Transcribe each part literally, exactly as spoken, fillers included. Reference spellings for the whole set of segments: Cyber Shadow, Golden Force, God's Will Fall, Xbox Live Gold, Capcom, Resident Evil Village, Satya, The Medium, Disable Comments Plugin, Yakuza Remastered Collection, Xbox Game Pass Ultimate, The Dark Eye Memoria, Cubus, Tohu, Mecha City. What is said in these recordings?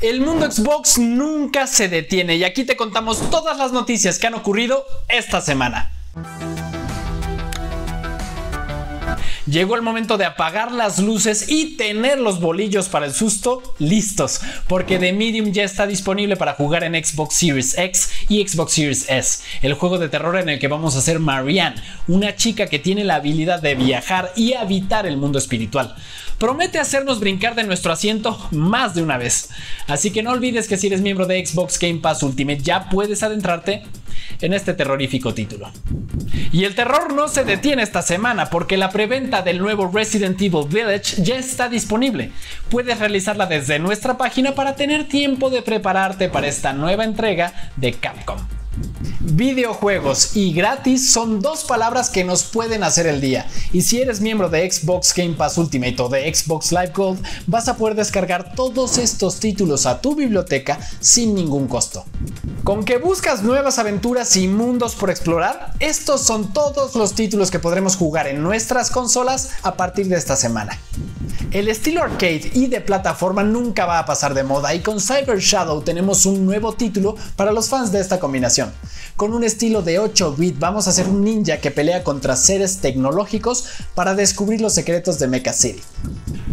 El mundo Xbox nunca se detiene y aquí te contamos todas las noticias que han ocurrido esta semana. Llegó el momento de apagar las luces y tener los bolillos para el susto listos, porque The Medium ya está disponible para jugar en Xbox Series X y Xbox Series S, el juego de terror en el que vamos a ser Marianne, una chica que tiene la habilidad de viajar y habitar el mundo espiritual. Promete hacernos brincar de nuestro asiento más de una vez. Así que no olvides que si eres miembro de Xbox Game Pass Ultimate ya puedes adentrarte en este terrorífico título. Y el terror no se detiene esta semana, porque la preventa del nuevo Resident Evil Village ya está disponible. Puedes realizarla desde nuestra página para tener tiempo de prepararte para esta nueva entrega de Capcom. Videojuegos y gratis son dos palabras que nos pueden hacer el día, y si eres miembro de Xbox Game Pass Ultimate o de Xbox Live Gold vas a poder descargar todos estos títulos a tu biblioteca sin ningún costo. Con que buscas nuevas aventuras y mundos por explorar, estos son todos los títulos que podremos jugar en nuestras consolas a partir de esta semana. El estilo arcade y de plataforma nunca va a pasar de moda, y con Cyber Shadow tenemos un nuevo título para los fans de esta combinación. Con un estilo de ocho bits vamos a ser un ninja que pelea contra seres tecnológicos para descubrir los secretos de Mecha City.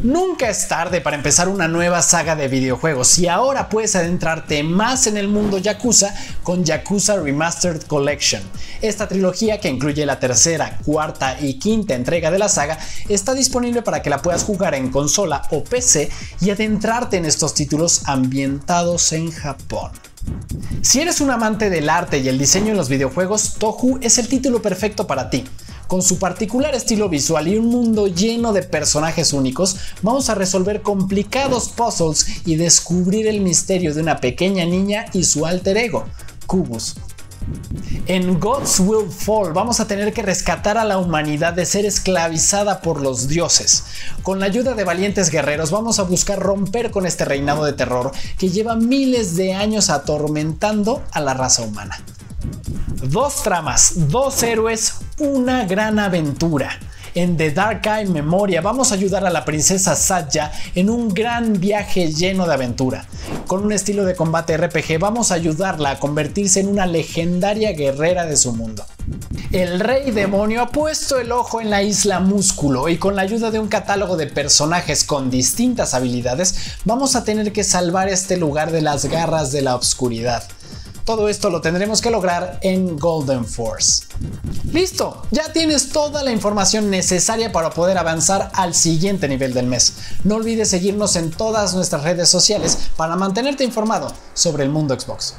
Nunca es tarde para empezar una nueva saga de videojuegos, y ahora puedes adentrarte más en el mundo Yakuza con Yakuza Remastered Collection. Esta trilogía, que incluye la tercera, cuarta y quinta entrega de la saga, está disponible para que la puedas jugar en consola o P C y adentrarte en estos títulos ambientados en Japón. Si eres un amante del arte y el diseño en los videojuegos, Tohu es el título perfecto para ti. Con su particular estilo visual y un mundo lleno de personajes únicos, vamos a resolver complicados puzzles y descubrir el misterio de una pequeña niña y su alter ego, Cubus. En God's Will Fall vamos a tener que rescatar a la humanidad de ser esclavizada por los dioses. Con la ayuda de valientes guerreros vamos a buscar romper con este reinado de terror que lleva miles de años atormentando a la raza humana. Dos tramas, dos héroes, una gran aventura. En The Dark Eye Memoria vamos a ayudar a la princesa Satya en un gran viaje lleno de aventura. Con un estilo de combate R P G vamos a ayudarla a convertirse en una legendaria guerrera de su mundo. El rey demonio ha puesto el ojo en la isla Músculo, y con la ayuda de un catálogo de personajes con distintas habilidades vamos a tener que salvar este lugar de las garras de la oscuridad. Todo esto lo tendremos que lograr en Golden Force. ¡Listo! Ya tienes toda la información necesaria para poder avanzar al siguiente nivel del mes. No olvides seguirnos en todas nuestras redes sociales para mantenerte informado sobre el mundo Xbox.